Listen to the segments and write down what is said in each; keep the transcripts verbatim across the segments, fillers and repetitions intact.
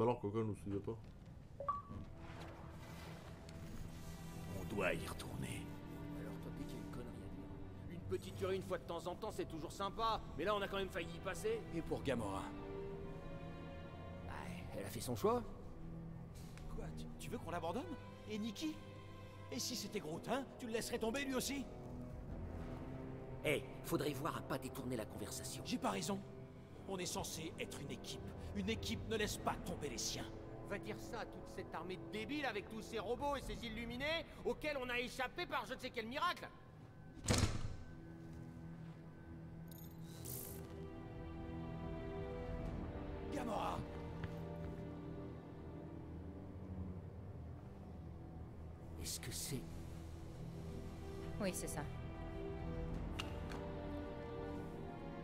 Bah alors, Coco nous suivait pas. On doit y retourner. Alors toi, piquer une connerie à dire. Une petite tuerie une fois de temps en temps, c'est toujours sympa. Mais là, on a quand même failli y passer. Et pour Gamora. Bah, elle a fait son choix. Quoi, tu, tu veux qu'on l'abandonne? Et Nikki? Et si c'était Groot, hein? Tu le laisserais tomber lui aussi? Eh, hey, faudrait voir à pas détourner la conversation. J'ai pas raison. On est censé être une équipe. Une équipe ne laisse pas tomber les siens. Va dire ça à toute cette armée de débiles avec tous ces robots et ces illuminés auxquels on a échappé par je ne sais quel miracle. Gamora! Est-ce que c'est... Oui, c'est ça.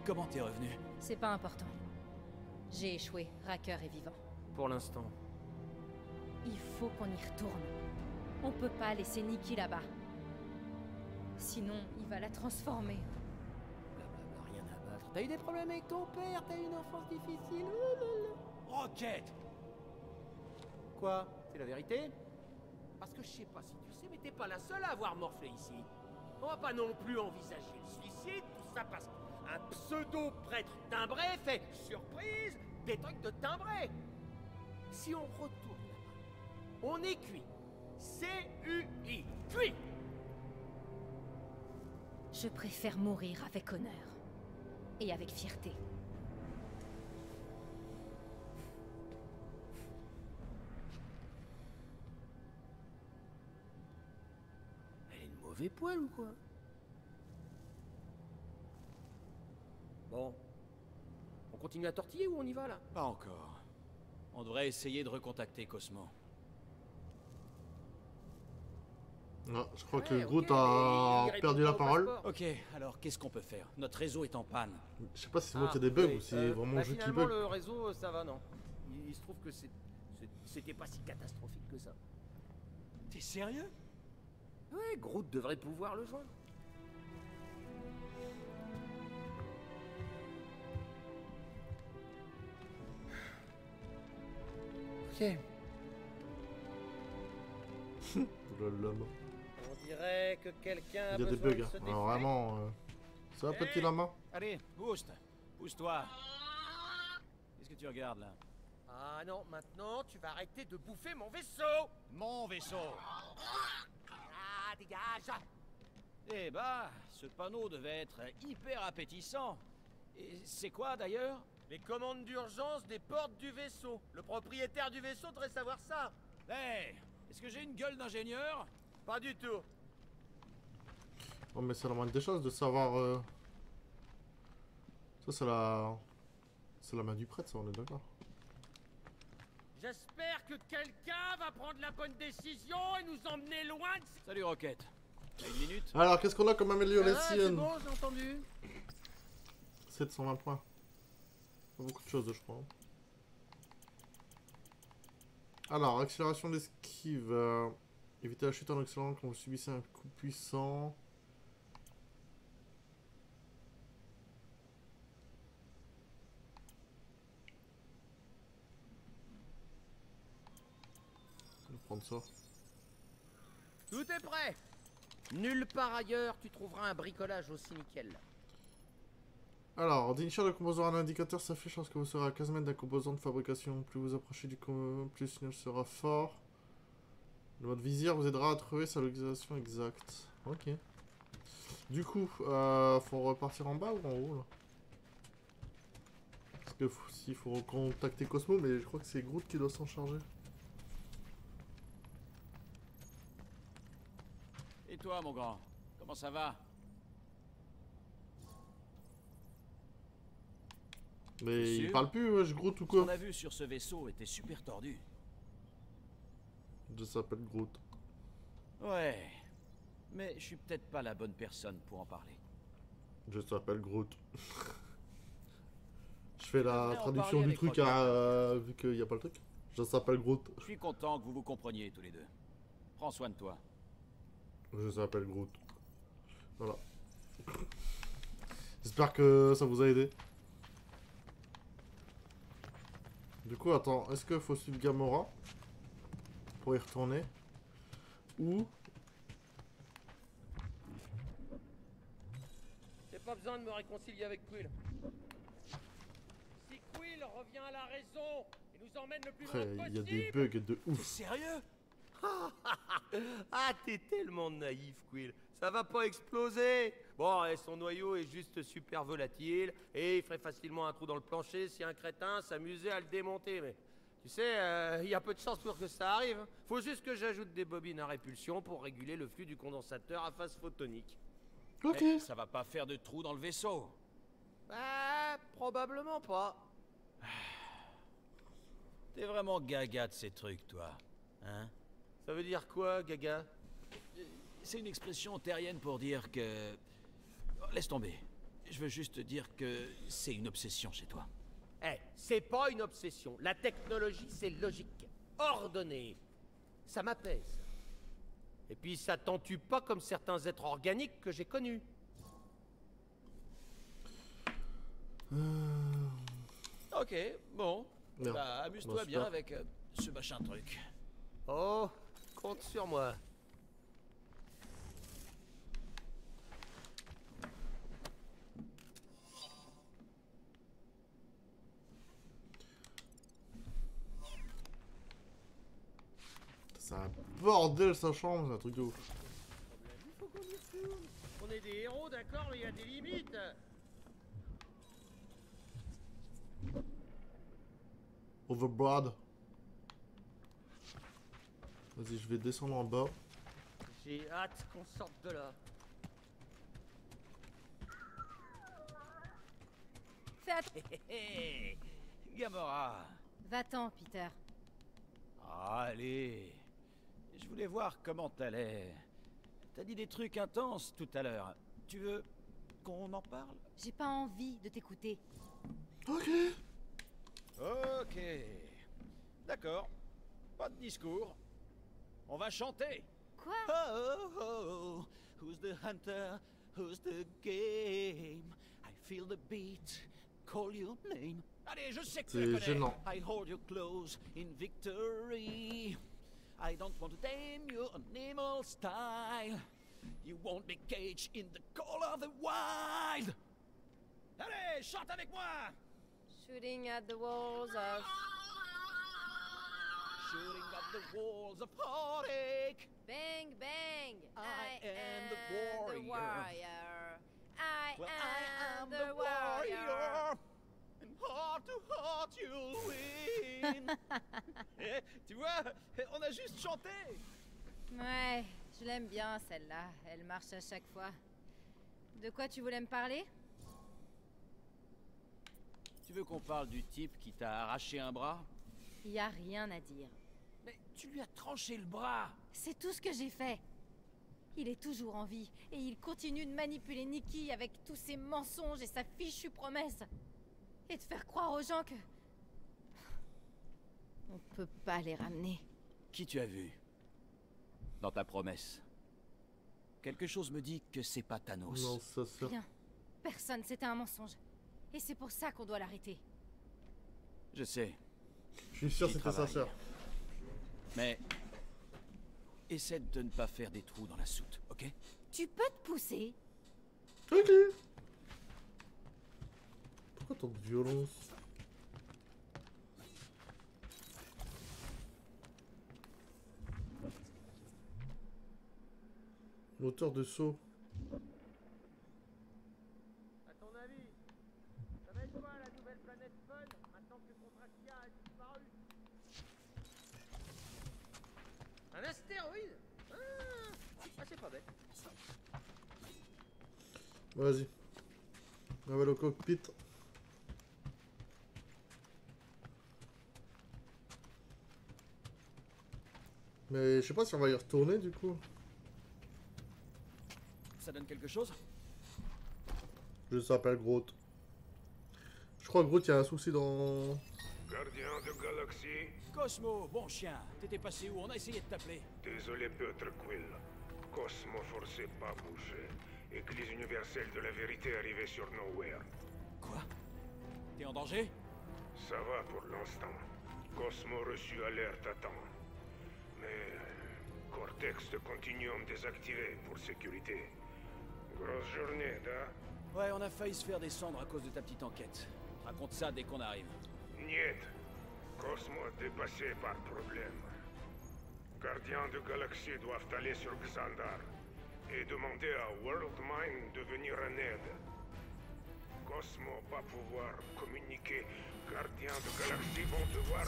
Comment t'es revenu? C'est pas important. J'ai échoué, Racker est vivant. Pour l'instant. Il faut qu'on y retourne. On peut pas laisser Nikki là-bas. Sinon, il va la transformer. Blablabla, rien à battre. T'as eu des problèmes avec ton père, t'as eu une enfance difficile. Roquette! Quoi? C'est la vérité? Parce que je sais pas si tu sais, mais t'es pas la seule à avoir morflé ici. On va pas non plus envisager le suicide, tout ça parce que... Un pseudo-prêtre timbré fait, surprise, des trucs de timbré. Si on retourne là-bas, on est cuit. C U I. Cuit. Je préfère mourir avec honneur. Et avec fierté. Elle est de mauvais poil ou quoi? Bon. On continue à tortiller ou on y va, là? Pas encore. On devrait essayer de recontacter Cosmo. Ah, je crois ouais, que Groot okay, a perdu la parole. Ok, alors qu'est-ce qu'on peut faire? Notre réseau est en panne. Je sais pas si c'est moi qui ai des bugs ouais, ou si c'est euh, vraiment bah, juste qui bug. Le réseau, ça va, non? Il, il se trouve que c'était pas si catastrophique que ça. T'es sérieux? Ouais, Groot devrait pouvoir le joindre. Okay. On dirait que quelqu'un a besoin de se défouler. Alors vraiment, euh... ça va hey, petit lama. Allez, boost, pousse-toi. Qu'est-ce que tu regardes là? Ah non, maintenant tu vas arrêter de bouffer mon vaisseau. Mon vaisseau. Ah, dégage. Eh bah, ce panneau devait être hyper appétissant. Et c'est quoi d'ailleurs? Les commandes d'urgence des portes du vaisseau. Le propriétaire du vaisseau devrait savoir ça. Hé, hey, est-ce que j'ai une gueule d'ingénieur? Pas du tout. Oh mais c'est la moindre des choses de savoir... Euh... Ça c'est la... C'est la main du prêtre, ça, on est d'accord. J'espère que quelqu'un va prendre la bonne décision et nous emmener loin de... Salut Rocket. Une minute. Alors qu'est-ce qu'on a comme amélioration? Ah, c'est bon, entendu. sept cent vingt points. Beaucoup de choses, je crois. Alors, accélération d'esquive. Euh, éviter la chute en accélérant quand vous subissez un coup puissant. On va prendre ça. Tout est prêt. Nulle part ailleurs, tu trouveras un bricolage aussi nickel. Alors, d'initier le composant à l'indicateur s'affiche lorsque vous serez à quinze mètres d'un composant de fabrication. Plus vous approchez du composant, plus le signal sera fort. Le mode visière vous aidera à trouver sa localisation exacte. Ok. Du coup, euh, faut repartir en bas ou en haut là? Parce que s'il faut recontacter Cosmo, mais je crois que c'est Groot qui doit s'en charger. Et toi, mon grand, comment ça va? Mais il parle plus, wesh, Groot ou quoi? Ce qu'on a vu sur ce vaisseau était super tordu. Je s'appelle Groot. Ouais, mais je suis peut-être pas la bonne personne pour en parler. Je s'appelle Groot. Je fais la traduction du truc à, euh, vu qu'il n'y a pas le truc. Je s'appelle Groot. Je suis content que vous vous compreniez tous les deux. Prends soin de toi. Je s'appelle Groot. Voilà. J'espère que ça vous a aidé. Du coup, attends, est-ce qu'il faut suivre Gamora pour y retourner? Ou... J'ai pas besoin de me réconcilier avec Quill. Si Quill revient à la raison et nous emmène le plus loin possible... Il y a des bugs de ouf. Sérieux? Ah, t'es tellement naïf, Quill. Ça va pas exploser. Bon, et son noyau est juste super volatile, et il ferait facilement un trou dans le plancher si un crétin s'amusait à le démonter, mais... Tu sais, il euh, y a peu de chance pour que ça arrive. Faut juste que j'ajoute des bobines à répulsion pour réguler le flux du condensateur à phase photonique. Ok. Mais ça va pas faire de trou dans le vaisseau. Bah, probablement pas. T'es vraiment gaga de ces trucs, toi. Hein? Ça veut dire quoi, gaga? C'est une expression terrienne pour dire que... Oh, laisse tomber. Je veux juste dire que c'est une obsession chez toi. Eh, hey, c'est pas une obsession. La technologie, c'est logique, ordonnée. Ça m'apaise. Et puis ça t'entue pas comme certains êtres organiques que j'ai connus. Hum... Ok, bon. Bah, amuse-toi bien avec euh, ce machin truc. Oh, compte sur moi. C'est un bordel sa chambre, c'est un truc de ouf. On est des héros, d'accord, mais il y a des limites. Overboard. Vas-y, je vais descendre en bas. J'ai hâte qu'on sorte de là. Fais attention. Hé hé, Gamora. Va-t'en, Peter. Allez. Je voulais voir comment t'allais. T'as dit des trucs intenses tout à l'heure. Tu veux qu'on en parle? J'ai pas envie de t'écouter. Ok. Ok. D'accord. Pas de discours. On va chanter. Quoi? Oh, oh, oh, who's the hunter? Who's the game? I feel the beat. Call your name. Allez, je sais que tu le connais. I hold you close in victory. I don't want to tame you on animal style. You won't be caged in the call of the wild. Allez, chante avec moi. Shooting at the walls of... Shooting at the walls of heartache. Bang, bang. I, I am, am the warrior. The warrior. I, well, am I am the, the warrior. warrior. And heart to heart you'll win. Eh, tu vois, on a juste chanté. Ouais, je l'aime bien celle-là. Elle marche à chaque fois. De quoi tu voulais me parler? Tu veux qu'on parle du type qui t'a arraché un bras? Y a rien à dire. Mais tu lui as tranché le bras. C'est tout ce que j'ai fait. Il est toujours en vie, et il continue de manipuler Nikki avec tous ses mensonges et sa fichue promesse. Et de faire croire aux gens que... On peut pas les ramener. Qui tu as vu? Dans ta promesse. Quelque chose me dit que c'est pas Thanos. Non, ça sert... Rien. Personne, c'était un mensonge. Et c'est pour ça qu'on doit l'arrêter. Je sais. Je suis sûr que c'était sa sœur. Mais... Essaie de ne pas faire des trous dans la soute, ok? Tu peux te pousser. Ok. Pourquoi tant de violence? Moteur de saut. A ton avis, ça va être quoi la nouvelle planète fun maintenant que Contraxia a disparu? Un astéroïde? Ah, ah c'est pas bête. Vas-y. On va le cockpit. Mais je sais pas si on va y retourner du coup. Ça donne quelque chose? Je s'appelle Groot. Je crois Groot, il y a un souci dans... Gardien de galaxie. Cosmo, bon chien, t'étais passé où? On a essayé de t'appeler. Désolé Peter Quill. Cosmo forçait pas à bouger. Église universelle de la vérité arrivée sur Nowhere. Quoi? T'es en danger? Ça va pour l'instant. Cosmo reçu alerte à temps. Mais... Cortex de Continuum désactivé pour sécurité. Grosse journée, da? Ouais, on a failli se faire descendre à cause de ta petite enquête. Raconte ça dès qu'on arrive. Niet. Cosmo dépassé par problème. Gardiens de galaxies doivent aller sur Xandar et demander à Worldmind de venir en aide. Cosmo pas pouvoir communiquer. Gardiens de galaxies vont devoir...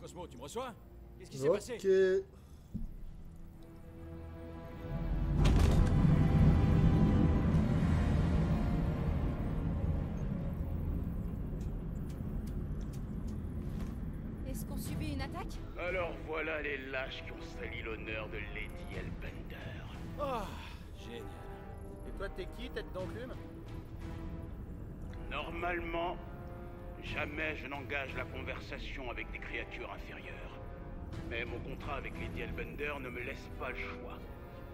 Cosmo, tu me reçois? Qu'est-ce qui s'est passé? Ok. Est-ce qu'on subit une attaque? Alors voilà les lâches qui ont sali l'honneur de Lady Hellbender. Oh, génial. Et toi, t'es qui, tête d'enclume? Normalement, jamais je n'engage la conversation avec des créatures inférieures. Mais mon contrat avec Lady Hellbender ne me laisse pas le choix.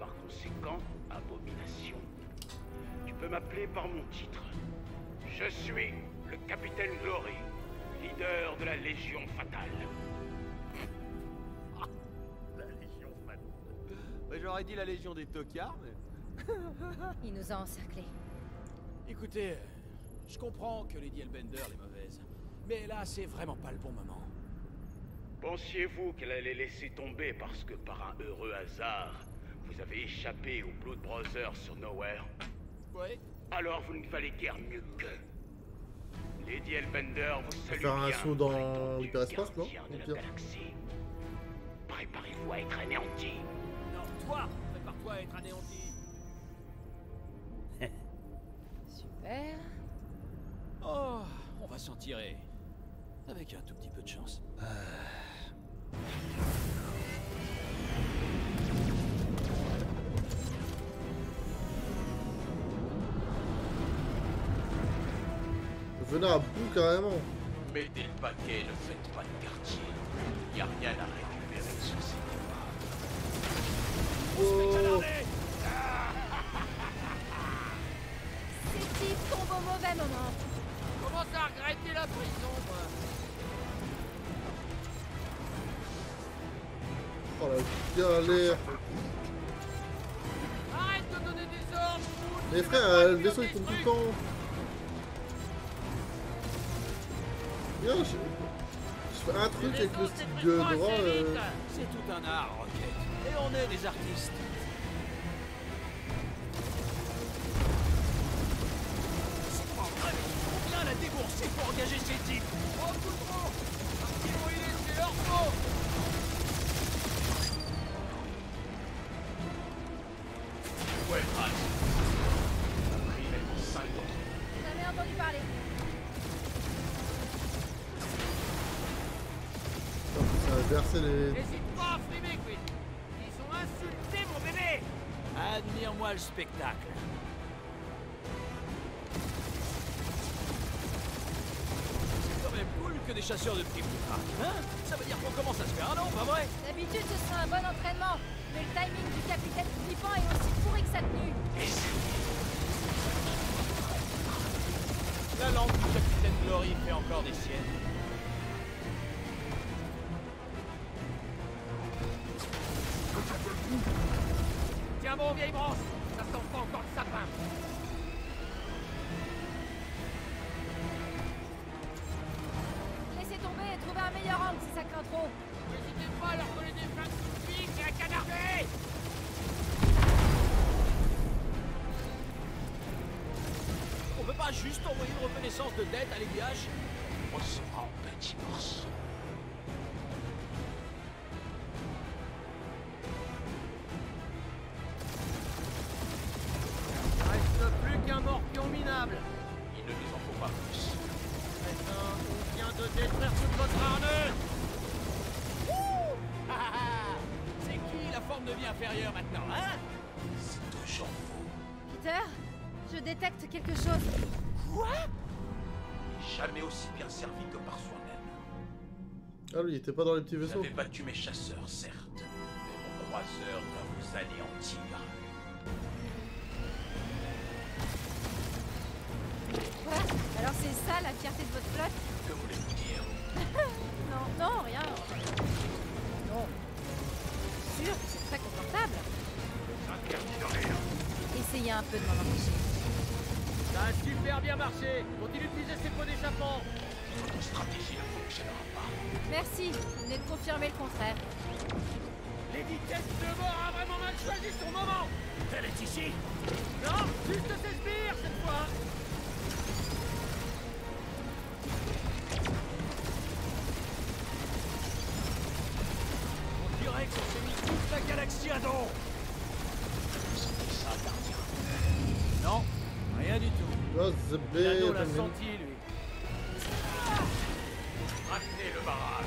Par conséquent, abomination. Tu peux m'appeler par mon titre. Je suis le Capitaine Glory, leader de la Légion Fatale. Ah, la Légion Fatale. Bah, j'aurais dit la Légion des tocards, mais... Il nous a encerclés. Écoutez... Je comprends que Lady Hellbender est mauvaise, mais là, c'est vraiment pas le bon moment. Pensiez-vous qu'elle allait laisser tomber parce que par un heureux hasard, vous avez échappé aux Blood Brothers sur Nowhere? Ouais. Alors vous ne valez guère mieux que... Lady Hellbender vous salue bien. On va faire un saut dans l'hyperespace, non? Préparez-vous à être anéanti. Non, toi, prépare-toi à être anéanti. Super. Oh, on va s'en tirer. Avec un tout petit peu de chance. Euh... Venez à bout carrément. Mettez le paquet, ne faites pas de quartier. Il n'y a rien à récupérer sur ces débats. Oh. Ces types tombent au mauvais moment. Je commence à regretter la prison, moi. Oh la galère. Arrête de donner des ordres. Les frères, le vaisseau il tombe tout le temps. Bien, je... je fais un truc avec le stick de droit. Euh... C'est tout un art, Rocket. Et on est des artistes. C'est pour engager ces types. Oh, tout trop. Parce qu'ils vont y laisser leur peau. Ouais, Raz. Il est pour cinq ans. J'en ai entendu parler. Ça va verser les... N'hésite pas à frimer, Quinn. Ils ont insulté mon bébé. Admire-moi le spectacle. Que des chasseurs de prix plus tard. Hein? Ça veut dire qu'on commence à se faire un nom, pas vrai? D'habitude, ce serait un bon entraînement, mais le timing du capitaine flippant est aussi pourri que sa tenue. La langue du capitaine Glory fait encore des siennes. Tiens bon, vieille branche, ça sent pas encore le sapin. N'hésitez pas à leur coller des flingues sous le pic et à canarder! On peut pas juste envoyer une reconnaissance de dette à l'aiguillage? On se rend en petit morceau. Il reste plus qu'un morpion minable. Il ne nous en faut pas plus. Maintenant, on vient de détruire toute votre armure. Devient inférieur maintenant, hein? C'est toujours faux. Peter, je détecte quelque chose. Quoi? Jamais aussi bien servi que par soi-même. Ah lui, il était pas dans les petits vaisseaux. J'avais battu mes chasseurs, certes, mais mon croiseur va vous anéantir. Quoi? Alors c'est ça la fierté de votre flotte? Que voulez-vous dire? Non, non, rien. Non. C'est sûr, c'est très confortable. Essayez un peu de m'en empêcher. Ça a super bien marché. Continue d'utiliser ces pots d'échappement. Votre stratégie ne fonctionnera pas. Merci, vous venez de confirmer le contraire. Les vitesses de mort a vraiment mal choisi son moment. Elle est ici? Non, juste ses sbires cette fois. On dirait qu'on s'est mis toute la galaxie à dos. C'était ça, gardien? Non, rien du tout. Milano l'a senti, lui. Ramenez le barrage.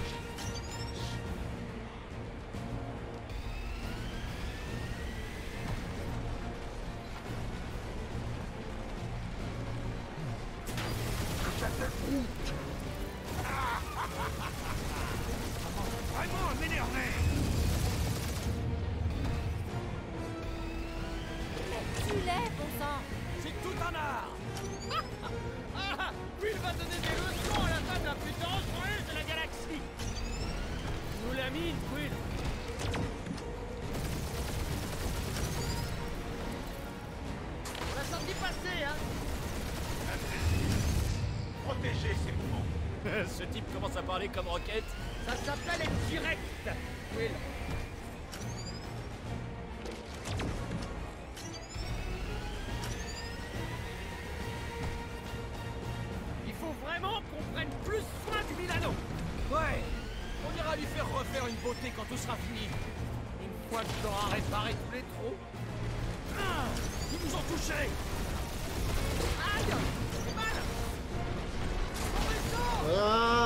Parler comme roquette, ça s'appelle être direct. Will. Il faut vraiment qu'on prenne plus soin du Milano. Ouais, on ira lui faire refaire une beauté quand tout sera fini. Une fois qu'il aura réparé tous les trous. Ah, ils nous ont touchés. Aïe, c'est mal. Ah.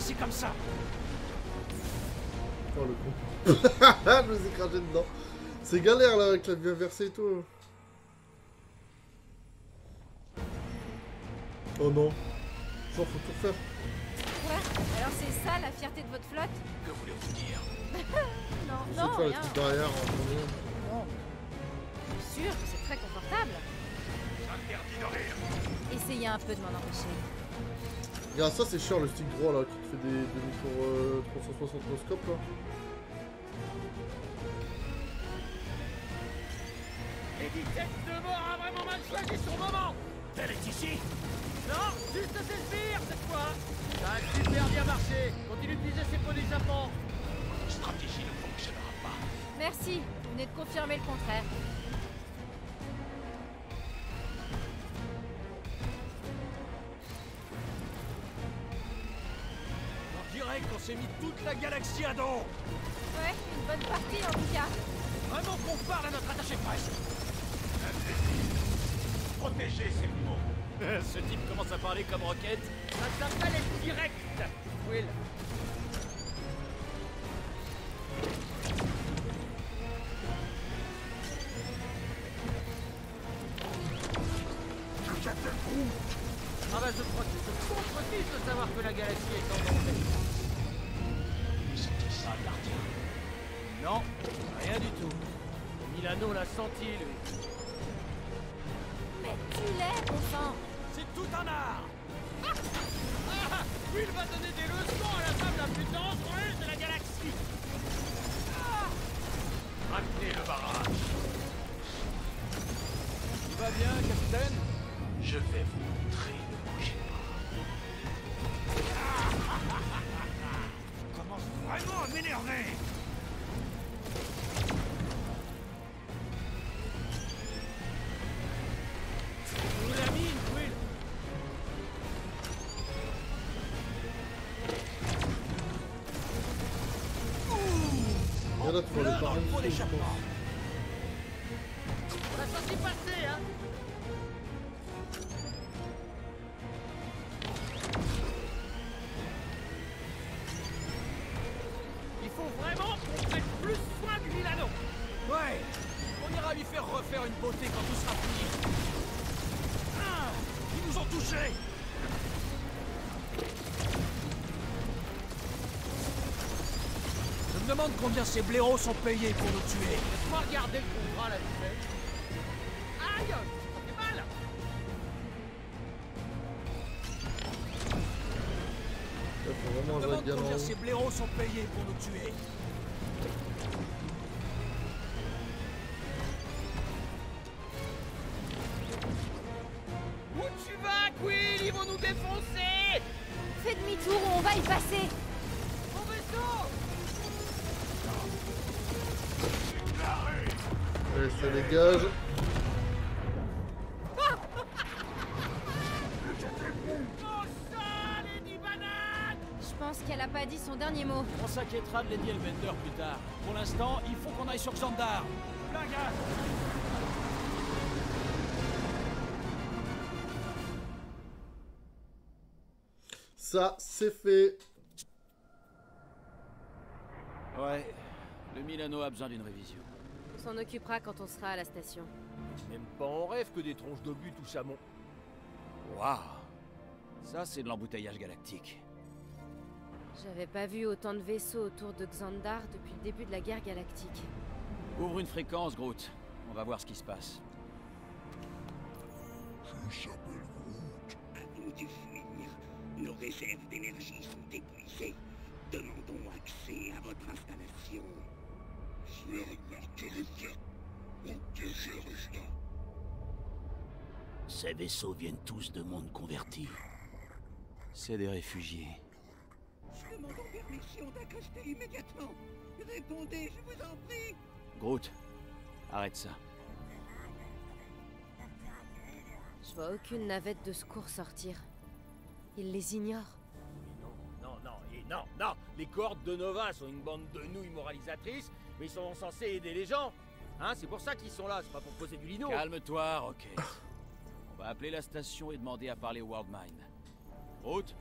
C'est comme ça. Oh le con. Je me suis écrasé dedans. C'est galère là avec la vue inversée et tout. Oh non. Genre faut tout faire. Ouais, alors c'est ça la fierté de votre flotte? Que voulez-vous dire? Non, non, rien. C'est derrière en non. C'est sûr, c'est très confortable. J'interdis de rire. Essayez un peu de m'en empêcher. Regarde ça, c'est cher le stick droit là, qui te fait des demi-tours euh, trois cent soixante au scope là. Les vitesses de mort a vraiment mal choisi son moment. Elle est ici? Non, juste ses sbires cette fois. Ça a super bien marché. Continue d'utiliser ses pots d'échappement. Votre stratégie ne fonctionnera pas. Merci, vous venez de confirmer le contraire. On s'est mis toute la galaxie à dos. Ouais, une bonne partie en tout cas. Vraiment qu'on parle à notre attaché presse. Protéger, c'est le mot. Ce type commence à parler comme roquette. Ça s'appelle être direct. Will. Ah bah je crois que c'est trop triste de savoir que la galaxie est en danger. Non, rien du tout. Milano l'a senti, lui. Mais tu l'es, mon sang. C'est tout un art. Ah, ah, il va donner des leçons à la femme la plus dangereuse de la galaxie. Ah. Ramenez le barrage. Tout va bien, capitaine? Je vais vous montrer, ne bougez pas. Ah, ah, ah, ah, ah. Commence vraiment à m'énerver. On l'a senti passer, hein. Il faut vraiment qu'on prenne plus soin du Milano. Ouais, on ira lui faire refaire une beauté quand tout sera fini. Ah, ils nous ont touchés. Je me demande combien ces blaireaux sont payés pour nous tuer. Laisse-moi regarder le contrat là-dessus. Aïe! Je me demande combien ces blaireaux sont payés pour nous tuer. Où tu vas, Quill? Ils vont nous défoncer. Fais demi-tour ou on va y passer. Mon vaisseau. Allez, ça dégage. Pas dit son dernier mot. On s'inquiétera de Lady Hellbender plus tard. Pour l'instant, il faut qu'on aille sur Xandar. Plein gaz. Ça, c'est fait. Ouais, le Milano a besoin d'une révision. On s'en occupera quand on sera à la station. Même pas en rêve que des tronches d'obus touchent à mon... Waouh! Ça, c'est de l'embouteillage galactique. J'avais pas vu autant de vaisseaux autour de Xandar depuis le début de la guerre galactique. Ouvre une fréquence, Groot. On va voir ce qui se passe. Je m'appelle Groot. À nous de fuir. Nos réserves d'énergie sont épuisées. Demandons accès à votre installation. Je vais remarquer ça. On désire ça. Ces vaisseaux viennent tous de mondes convertis. C'est des réfugiés. Demandons permission d'accoster immédiatement. Répondez, je vous en prie. Groot, arrête ça. Je vois aucune navette de secours sortir. Ils les ignorent. Non, non, non, et non, non. Les cohortes de Nova sont une bande de nouilles moralisatrices, mais ils sont censés aider les gens. Hein, c'est pour ça qu'ils sont là, c'est pas pour poser du lino. Calme-toi, ok. On va appeler la station et demander à parler Worldmind. Groot.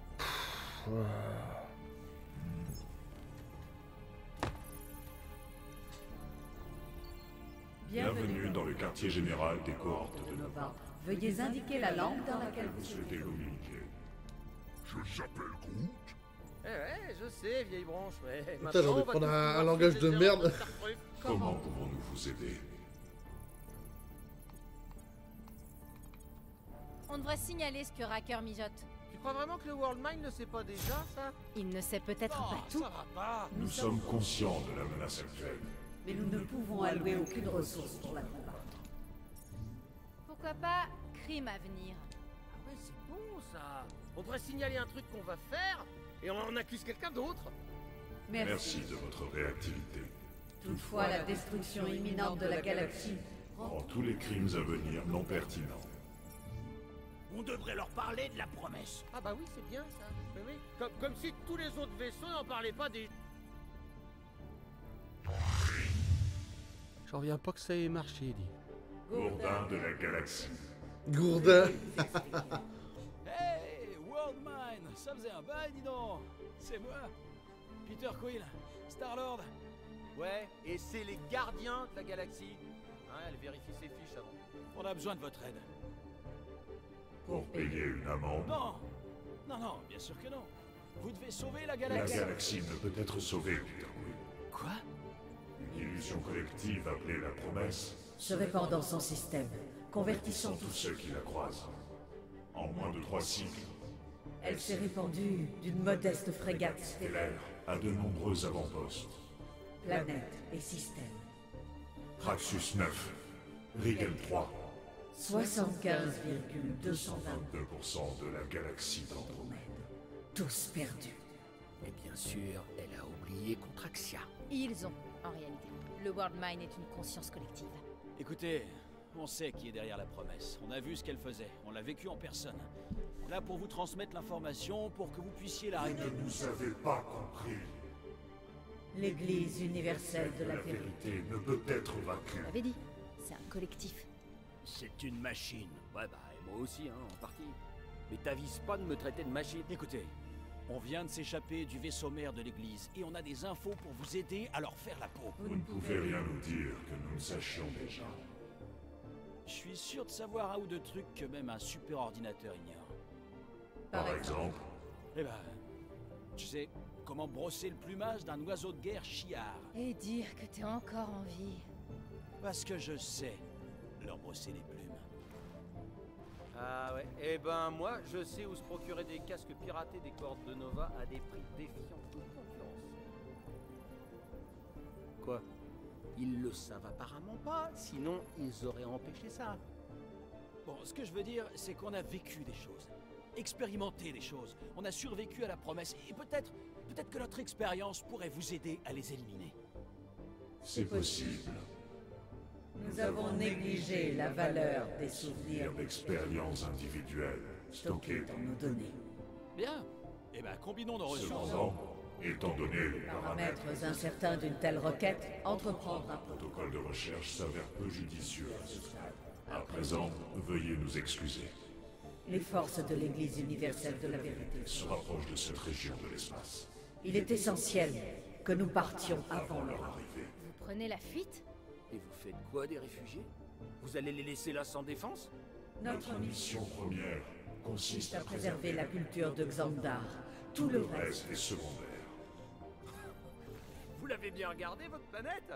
Bienvenue dans le quartier général des cohortes de Nova. Veuillez indiquer la langue dans laquelle vous souhaitez communiquer. Je m'appelle Groot. Eh ouais, je sais, vieille branche, mais... Putain, j'en ai prendre un, un langage de merde. Comment pouvons-nous vous aider? On devrait signaler ce que Racker mijote. Tu crois vraiment que le Worldmind ne sait pas déjà, ça? Il ne sait peut-être oh, pas tout. Ça va pas. Nous, nous sommes conscients de la menace actuelle. Mais nous ne pouvons allouer aucune ressource pour la combattre. Pourquoi pas crime à venir? Ah mais c'est bon ça. On devrait signaler un truc qu'on va faire et on en accuse quelqu'un d'autre. Merci. Merci de votre réactivité. Toutefois, la destruction imminente de la galaxie rend tous les crimes à venir non pertinents. On devrait leur parler de la promesse. Ah bah oui, c'est bien ça. Mais oui. Comme, comme si tous les autres vaisseaux n'en parlaient pas des... J'en reviens pas que ça ait marché, dit. Gourdin de la galaxie. Gourdin. Hey, Worldmind, ça faisait un bail, dis donc. C'est moi, Peter Quill, Star-Lord. Ouais, et c'est les gardiens de la galaxie. Hein, elle vérifie ses fiches avant. On a besoin de votre aide. Pour payer une amende? Non, non, non, bien sûr que non. Vous devez sauver la galaxie. La galaxie ne peut être sauvée, Peter Quill. Quoi? Une illusion collective appelée la promesse se répand dans son système, convertissant tous ceux qui la croisent. En moins de trois cycles, elle s'est répandue d'une modeste frégate stellaire à de nombreux avant-postes, planètes et systèmes. Traxus neuf, Rigel trois, soixante-quinze virgule deux cent vingt-deux pour cent de la galaxie d'Andromède. Tous perdus. Mais bien sûr, elle a oublié Contraxia. Ils ont, en réalité. Le Worldmind est une conscience collective. Écoutez, on sait qui est derrière la promesse. On a vu ce qu'elle faisait. On l'a vécu en personne. Là pour vous transmettre l'information, pour que vous puissiez l'arrêter. Vous ne nous avez pas compris. L'Église Universelle de la Vérité ne peut être vaincue. Vous l'avez dit, c'est un collectif. C'est une machine. Ouais bah, et moi aussi, hein, en partie. Mais t'avises pas de me traiter de machine. Écoutez... On vient de s'échapper du vaisseau mère de l'église, et on a des infos pour vous aider à leur faire la peau. Vous ne pouvez rien nous dire que nous le sachions déjà. Je suis sûr de savoir un ou deux trucs que même un super ordinateur ignore. Par exemple? Eh ben, tu sais, comment brosser le plumage d'un oiseau de guerre chiard. Et dire que t'es encore en vie. Parce que je sais leur brosser les plumes. Ah ouais, eh ben moi, je sais où se procurer des casques piratés des Cohortes de Nova à des prix défiant toute concurrence. Quoi? Ils le savent apparemment pas, sinon ils auraient empêché ça. Bon, ce que je veux dire, c'est qu'on a vécu des choses, expérimenté des choses, on a survécu à la promesse, et peut-être, peut-être que notre expérience pourrait vous aider à les éliminer. C'est possible. Nous avons négligé la valeur des souvenirs d'expériences individuelles stockées dans nos données. Bien. Eh ben, combinons nos ressources. Cependant, étant donné les paramètres incertains d'une telle requête, entreprendre un protocole de recherche s'avère peu judicieux à ce stade. À présent, veuillez nous excuser. Les forces de l'Église universelle de la vérité se rapprochent de cette région de l'espace. Il est essentiel que nous partions avant leur arrivée. Vous prenez la fuite ? Et vous faites quoi des réfugiés? Vous allez les laisser là sans défense? Notre mission première consiste à préserver la culture de Xandar. Tout le reste est secondaire. Vous l'avez bien regardé, votre planète?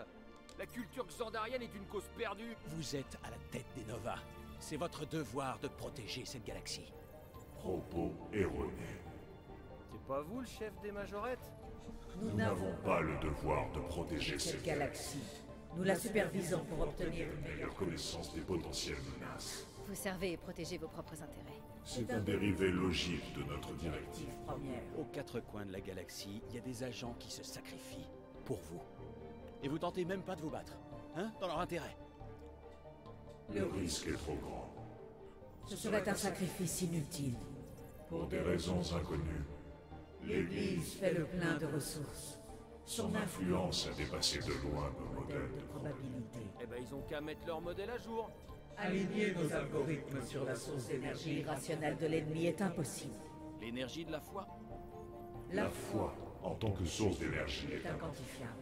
La culture xandarienne est une cause perdue. Vous êtes à la tête des Nova. C'est votre devoir de protéger cette galaxie. Propos erronés. C'est pas vous le chef des majorettes? Nous n'avons pas le devoir de protéger cette galaxie. Nous la supervisons pour obtenir une meilleure connaissance des potentielles menaces. Vous servez et protégez vos propres intérêts. C'est un dérivé logique de notre directive première. Aux quatre coins de la galaxie, il y a des agents qui se sacrifient pour vous. Et vous tentez même pas de vous battre, hein, dans leur intérêt. Le risque est trop grand. Ce serait un sacrifice inutile. Pour des raisons inconnues, l'Église fait le plein de ressources. Son influence a dépassé de loin nos modèles de probabilité. Eh ben ils ont qu'à mettre leur modèle à jour. Aligner nos algorithmes sur la source d'énergie irrationnelle de l'ennemi est impossible. L'énergie de la foi? La foi, en tant que source d'énergie, est inquantifiable.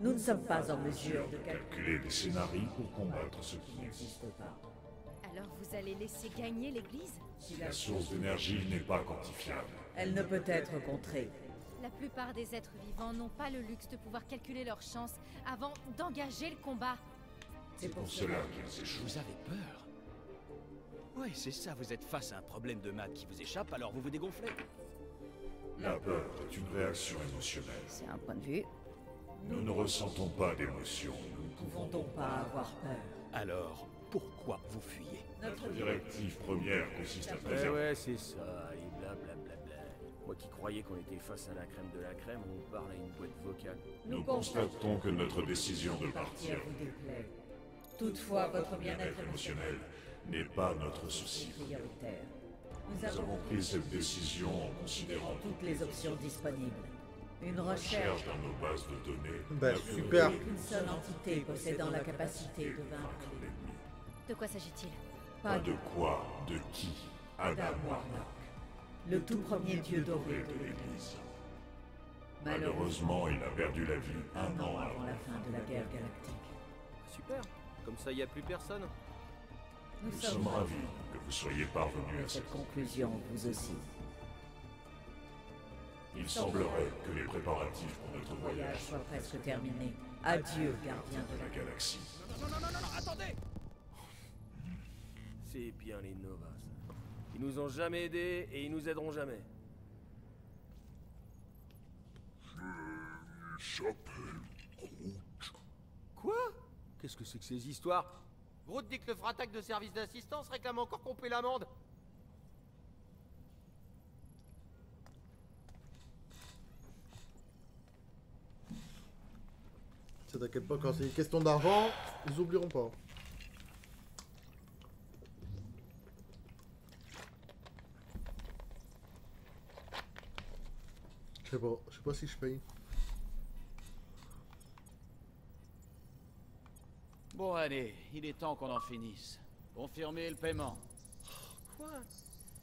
Nous ne sommes pas en mesure de calculer des scénarios pour combattre ce qui n'existe pas. Alors vous allez laisser gagner l'Église? Si la source d'énergie n'est pas quantifiable, elle ne peut être contrée. La plupart des êtres vivants n'ont pas le luxe de pouvoir calculer leurs chances avant d'engager le combat. C'est pour cela qu'ils échouent. Vous avez peur? Oui, c'est ça, vous êtes face à un problème de maths qui vous échappe, alors vous vous dégonflez. La peur est une réaction émotionnelle. C'est un point de vue. Nous ne ressentons pas d'émotion, nous ne pouvons donc pas avoir peur. Alors, pourquoi vous fuyez? Notre directive première consiste à préserver... Ouais, ouais, c'est ça, et blablabla. Moi qui croyais qu'on était face à la crème de la crème, on parle à une boîte vocale. Nous, Nous constatons que notre décision de partir vous déplaît. Toutefois, votre bien-être émotionnel n'est pas notre souci prioritaire. Nous, Nous avons pris cette décision en considérant toutes les options disponibles. Une recherche dans nos bases de données. Bah super. Une seule entité possédant la capacité de vaincre l'ennemi. De quoi s'agit-il? Pas de quoi, de qui? Ada Wong. Le tout premier dieu doré de l'Église. Malheureusement, il a perdu la vie un an avant la fin de la guerre galactique. Super, comme ça il n'y a plus personne. Nous, Nous sommes ravis que vous soyez parvenus à cette conclusion, vous aussi. Il semblerait que les préparatifs pour notre voyage soient presque terminés. Adieu, gardien de la galaxie. Non, non, non, non, non, attendez! C'est bien les Novas. Ils nous ont jamais aidés et ils nous aideront jamais. Il s'appelle Groot. Quoi? Qu'est-ce que c'est que ces histoires? Groot dit que le fratac de service d'assistance réclame encore qu'on paie l'amende. Ça t'inquiète pas, quand c'est une question d'argent, ils oublieront pas. Je sais pas, je sais pas si je paye. Bon allez, il est temps qu'on en finisse. Confirmez le paiement. Quoi?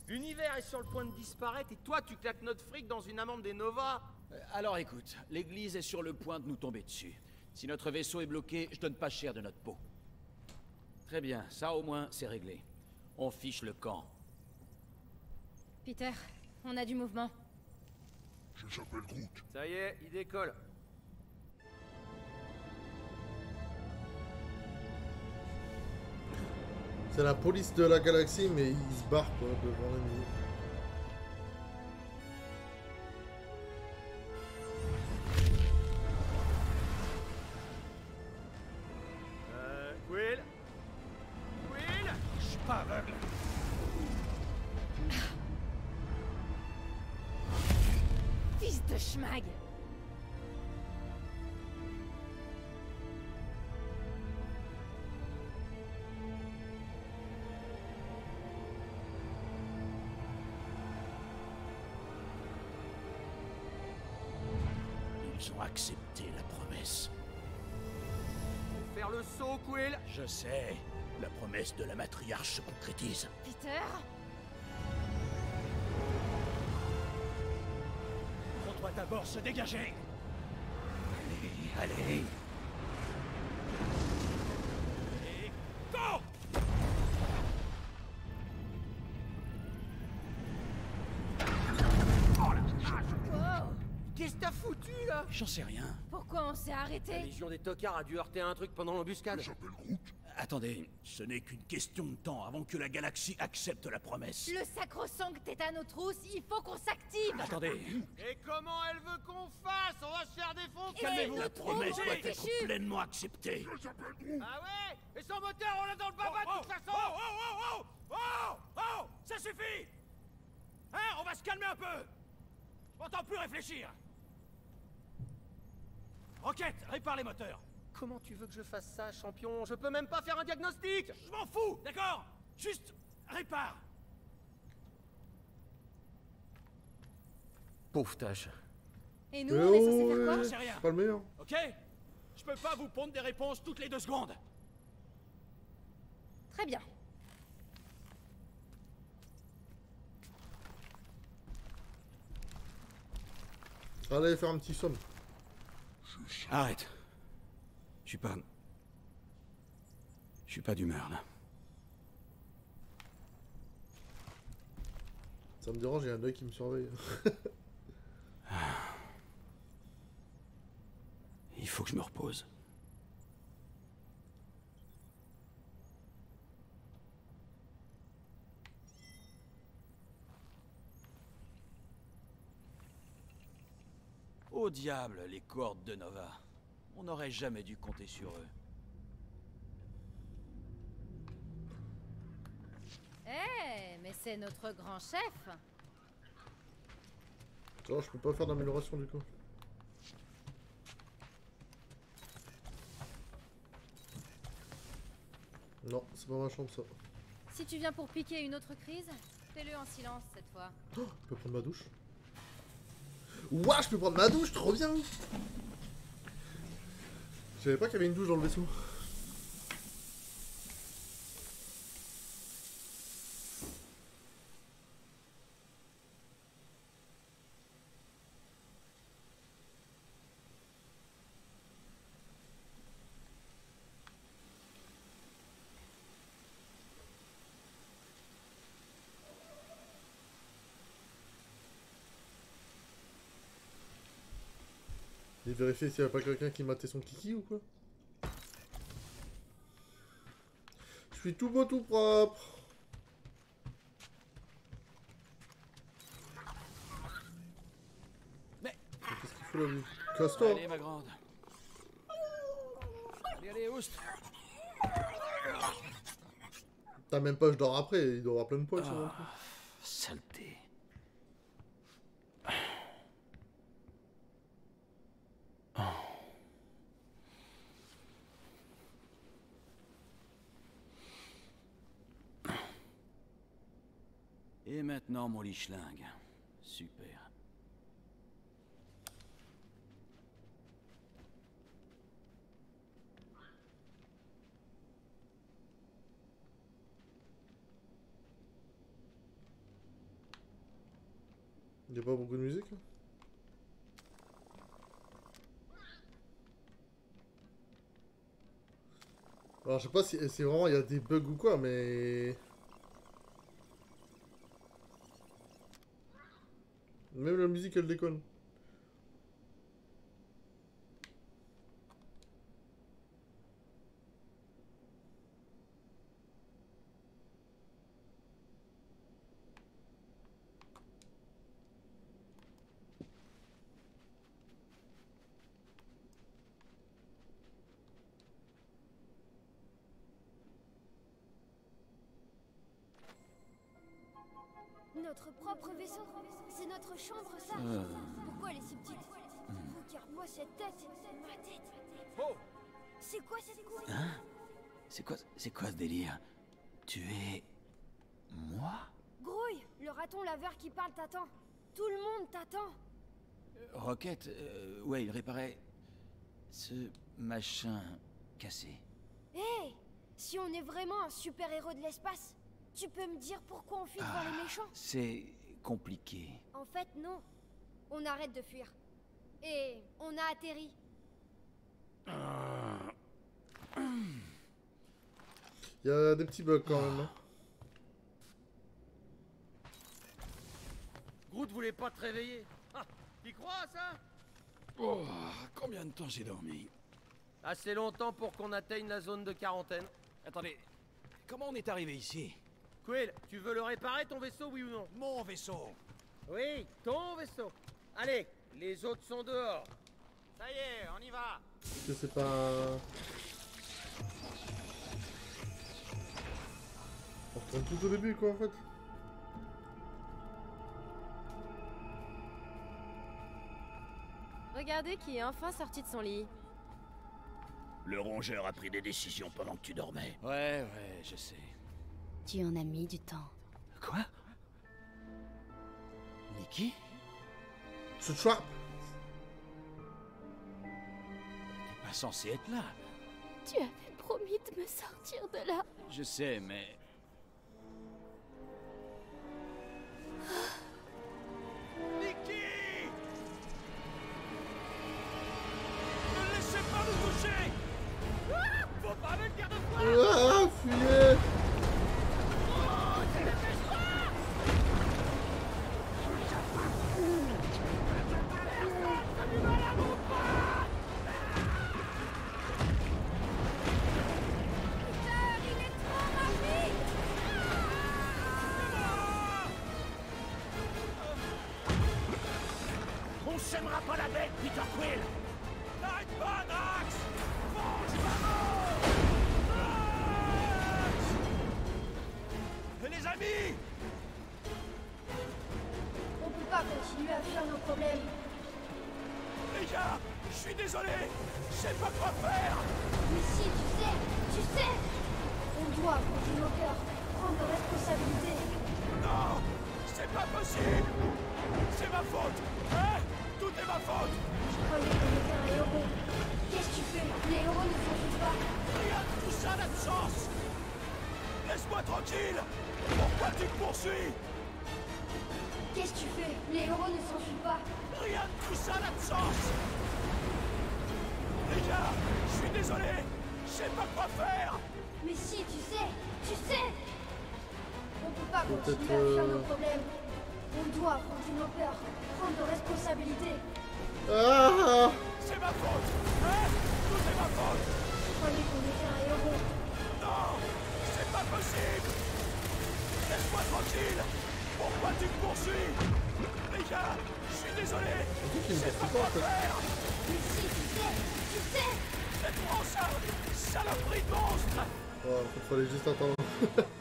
L'univers est sur le point de disparaître et toi tu claques notre fric dans une amende des Nova? euh, Alors écoute, l'église est sur le point de nous tomber dessus. Si notre vaisseau est bloqué, je donne pas cher de notre peau. Très bien, ça au moins c'est réglé. On fiche le camp. Peter, on a du mouvement. Je s'appelle Groot. Ça y est, il décolle. C'est la police de la galaxie, mais ils se barrent quoi, devant l'ennemi. Euh... Quill Quill Je suis pas aveugle. Fils de schmag. Ils ont accepté la promesse. Faut faire le saut, Quill. Je sais. La promesse de la matriarche se concrétise. Peter ? On doit d'abord se dégager. Allez, allez. Et go ! Qu'est-ce que t'as foutu, là? J'en sais rien. Pourquoi on s'est arrêté? La Légion des tocards a dû heurter un truc pendant l'embuscade. J'appelle Groot. Attendez, ce n'est qu'une question de temps avant que la galaxie accepte la promesse. Le Sacro-Sancte est à nos trousses, il faut qu'on s'active. Attendez. Et comment elle veut qu'on fasse? On va se faire défoncer. Calmez-vous. La promesse doit être pleinement acceptée. J'appelle Groot. Ah ouais? Et son moteur, on l'a dans le baba de toute façon. Oh, oh, oh, oh, oh, oh, ça suffit. Hein, on va se calmer un peu. Je m'entends plus réfléchir. Roquette, répare les moteurs. Comment tu veux que je fasse ça, champion? Je peux même pas faire un diagnostic. Je m'en fous, d'accord? Juste répare. Pauvre tâche. Et nous, on est censé faire quoi? C'est rien. Pas le meilleur. Ok? Je peux pas vous pondre des réponses toutes les deux secondes. Très bien. Allez faire un petit somme. Arrête. Je suis pas... Je suis pas d'humeur, là. Ça me dérange, il y a un œil qui me surveille. Il faut que je me repose. Au diable, les Cohortes de Nova. On n'aurait jamais dû compter sur eux. Eh, hey, mais c'est notre grand chef. Attends, je peux pas faire d'amélioration du coup. Non, c'est pas ma chambre ça. Si tu viens pour piquer une autre crise, fais-le en silence cette fois. Oh, je peux prendre ma douche? Ouah, je peux prendre ma douche, trop bien! Je savais pas qu'il y avait une douche dans le vaisseau. J'ai vérifié s'il n'y a pas quelqu'un qui matait son kiki ou quoi. Je suis tout beau, tout propre. Mais qu'est-ce qu'il faut là, lui? Casse-toi. Allez, ma grande. Allez, allez, oust. T'as même pas, je dors après, il doit avoir plein de poils. Oh, saleté. Et maintenant mon lichlingue. Super. Il n'y a pas beaucoup de musique? Alors je sais pas si c'est vraiment il y a des bugs ou quoi, mais... Même la musique elle déconne. Notre propre vaisseau, c'est notre chambre, ça. Euh... Pourquoi elle est si petite? hmm. Regarde-moi cette tête, ma tête. Oh, c'est quoi cette couille? Hein? C'est quoi, c'est quoi ce délire? Tu es... moi? Grouille, le raton laveur qui parle t'attend. Tout le monde t'attend. Euh, Rocket, euh, ouais, il réparait... ce machin cassé. Hé hey, si on est vraiment un super-héros de l'espace, tu peux me dire pourquoi on fuit devant ah, les méchants? C'est compliqué. En fait, non. On arrête de fuir. Et on a atterri. Il y a des petits bugs quand même. Groot voulait pas te réveiller. Ah, t'y crois, ça? Oh, combien de temps j'ai dormi? Assez longtemps pour qu'on atteigne la zone de quarantaine. Attendez, comment on est arrivé ici? Quill, tu veux le réparer ton vaisseau, oui ou non? Mon vaisseau? Oui, ton vaisseau. Allez, les autres sont dehors. Ça y est, on y va. Je sais pas... On retourne tout au début quoi en fait. Regardez qui est enfin sorti de son lit. Le rongeur a pris des décisions pendant que tu dormais. Ouais, ouais, je sais. Tu en as mis du temps. Quoi? Nikki? Ce choix? T'es pas censé être là. Tu avais promis de me sortir de là. Je sais, mais... Ah, fuyez! On sèmera pas la bête, Peter Quill! N'arrête pas, Drax! Mange maman! Les amis, on peut pas continuer à fuir nos problèmes. Les gars, je suis désolé, je sais pas quoi faire. Mais si, tu sais, tu sais, on doit, contre nos cœurs, prendre nos responsabilités. Non, c'est pas possible. C'est ma faute, hein? Tout est ma faute. Je croyais que j'étais un héros. Qu'est-ce que tu fais? Les héros ne s'en pas. Regarde tout ça d'absence. Laisse-moi tranquille. Pourquoi tu te poursuis? Qu'est-ce que tu fais? Les héros ne s'enfuient pas. Rien de tout ça l'absence. Les gars, je suis désolé. Je sais pas quoi faire. Mais si, tu sais, tu sais. On peut pas continuer euh... à faire nos problèmes. On doit affronter nos peurs, prendre nos responsabilités. Ah. C'est ma faute. Hein? Tout est ma faute. Je croyais qu'on était un héros. Non, c'est pas possible. Laisse-moi tranquille! Pourquoi tu me poursuis? Les gars, je suis désolé! Je sais pas quoi faire! Mais si, tu sais, tu sais! Mais prends ça, saloperie de monstre! Oh, il fallait juste attendre.